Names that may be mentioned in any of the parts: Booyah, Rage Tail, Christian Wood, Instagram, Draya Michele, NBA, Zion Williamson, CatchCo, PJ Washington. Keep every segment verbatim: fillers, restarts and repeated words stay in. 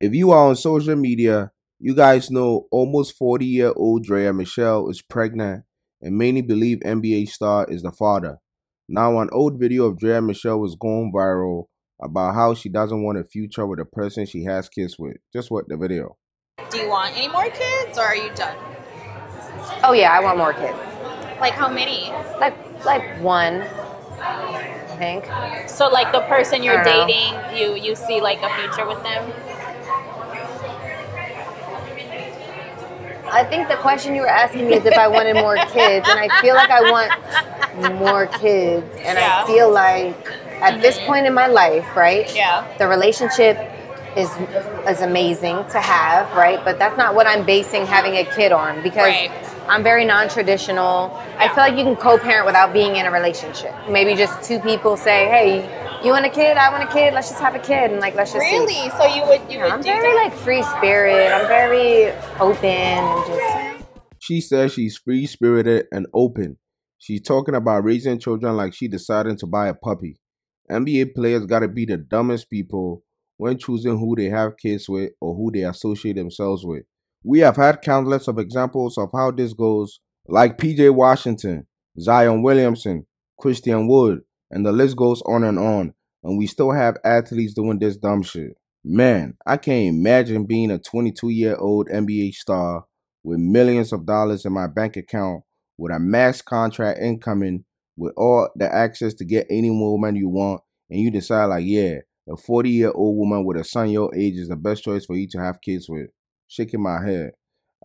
If you are on social media, you guys know almost forty-year-old Draya Michele is pregnant and many believe N B A star is the father. Now, an old video of Draya Michele was going viral about how she doesn't want a future with a person she has kids with. Just watch the video. Do you want any more kids or are you done? Oh yeah, I want more kids. Like how many? Like like one. I think. So like the person you're dating, know. you you see like a future with them? I think the question you were asking me is if I wanted more kids, and I feel like I want more kids, and yeah. I feel like at this point in my life, right? Yeah. The relationship is is amazing to have, right? But that's not what I'm basing having a kid on, because right. I'm very non-traditional. Yeah. I feel like you can co-parent without being in a relationship. Maybe just two people say, hey, you want a kid? I want a kid. Let's just have a kid, and like let's just really. See. So you would you yeah, would I'm do very that? Like free spirit. I'm very open and just. She says she's free spirited and open. She's talking about raising children like she decided to buy a puppy. N B A players gotta be the dumbest people when choosing who they have kids with or who they associate themselves with. We have had countless of examples of how this goes, like P J Washington, Zion Williamson, Christian Wood. And the list goes on and on, and we still have athletes doing this dumb shit. Man, I can't imagine being a twenty-two-year-old N B A star with millions of dollars in my bank account, with a mass contract incoming, with all the access to get any woman you want, and you decide like, yeah, a forty-year-old woman with a son your age is the best choice for you to have kids with. Shaking my head.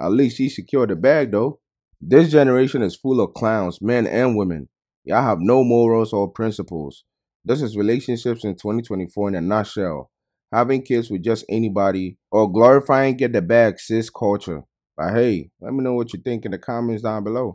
At least she secured the bag, though. This generation is full of clowns, men and women. Y'all have no morals or principles. This is relationships in twenty twenty-four in a nutshell. Having kids with just anybody or glorifying get the bag cis culture. But hey, let me know what you think in the comments down below.